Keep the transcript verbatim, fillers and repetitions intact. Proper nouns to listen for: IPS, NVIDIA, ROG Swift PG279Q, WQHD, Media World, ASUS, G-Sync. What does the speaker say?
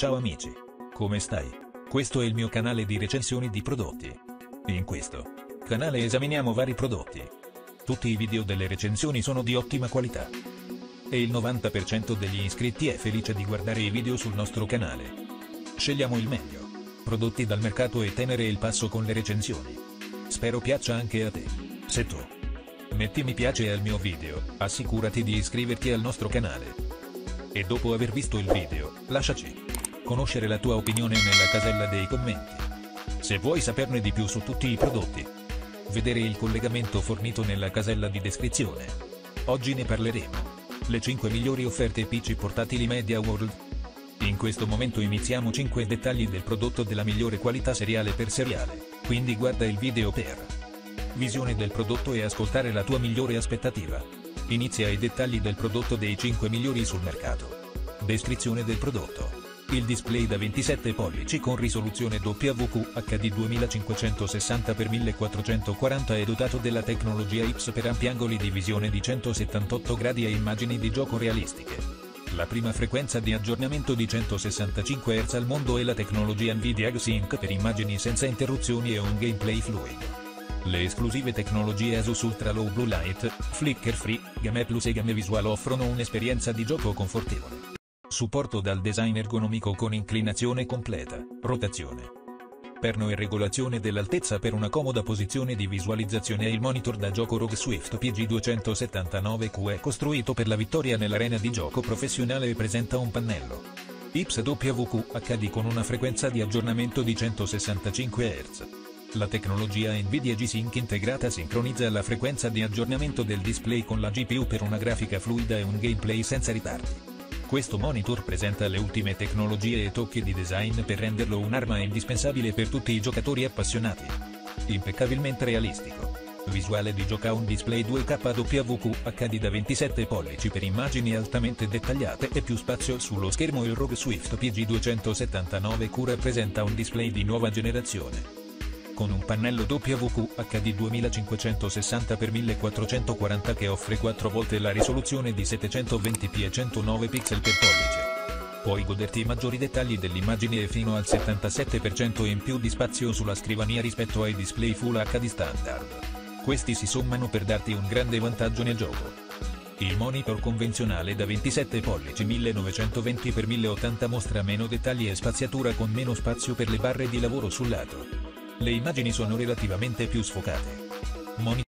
Ciao amici, come stai? Questo è il mio canale di recensioni di prodotti. In questo canale esaminiamo vari prodotti. Tutti i video delle recensioni sono di ottima qualità. E il novanta per cento degli iscritti è felice di guardare i video sul nostro canale. Scegliamo il meglio, prodotti dal mercato e tenere il passo con le recensioni. Spero piaccia anche a te. Se tu metti mi piace al mio video, assicurati di iscriverti al nostro canale. E dopo aver visto il video, lasciaci conoscere la tua opinione nella casella dei commenti. Se vuoi saperne di più su tutti i prodotti, vedere il collegamento fornito nella casella di descrizione. Oggi ne parleremo. Le cinque migliori offerte P C portatili Media World. In questo momento iniziamo cinque dettagli del prodotto della migliore qualità seriale per seriale, quindi guarda il video per visione del prodotto e ascoltare la tua migliore aspettativa. Inizia i dettagli del prodotto dei cinque migliori sul mercato. Descrizione del prodotto. Il display da ventisette pollici con risoluzione W Q H D duemilacinquecentosessanta per millequattrocentoquaranta è dotato della tecnologia I P S per ampi angoli di visione di centosettantotto gradi e immagini di gioco realistiche. La prima frequenza di aggiornamento di centosessantacinque hertz al mondo e la tecnologia NVIDIA G-Sync per immagini senza interruzioni e un gameplay fluido. Le esclusive tecnologie ASUS Ultra Low Blue Light, Flicker Free, Game Plus e Game Visual offrono un'esperienza di gioco confortevole. Supporto dal design ergonomico con inclinazione completa, rotazione, perno e regolazione dell'altezza per una comoda posizione di visualizzazione. Il monitor da gioco R O G Swift P G duecentosettantanove Q è costruito per la vittoria nell'arena di gioco professionale e presenta un pannello I P S W Q H D con una frequenza di aggiornamento di centosessantacinque hertz. La tecnologia NVIDIA G-Sync integrata sincronizza la frequenza di aggiornamento del display con la G P U per una grafica fluida e un gameplay senza ritardi. Questo monitor presenta le ultime tecnologie e tocchi di design per renderlo un'arma indispensabile per tutti i giocatori appassionati. Impeccabilmente realistico. Visuale di gioco: un display due K W Q H D da ventisette pollici per immagini altamente dettagliate e più spazio sullo schermo. Il R O G Swift P G duecentosettantanove Q rappresenta un display di nuova generazione, con un pannello W Q H D duemilacinquecentosessanta per millequattrocentoquaranta che offre quattro volte la risoluzione di settecentoventi p e centonove pixel per pollice. Puoi goderti i maggiori dettagli dell'immagine e fino al settantasette per cento in più di spazio sulla scrivania rispetto ai display Full H D standard. Questi si sommano per darti un grande vantaggio nel gioco. Il monitor convenzionale da ventisette pollici millenovecentoventi per mille ottanta mostra meno dettagli e spaziatura con meno spazio per le barre di lavoro sul lato. Le immagini sono relativamente più sfocate. Monitor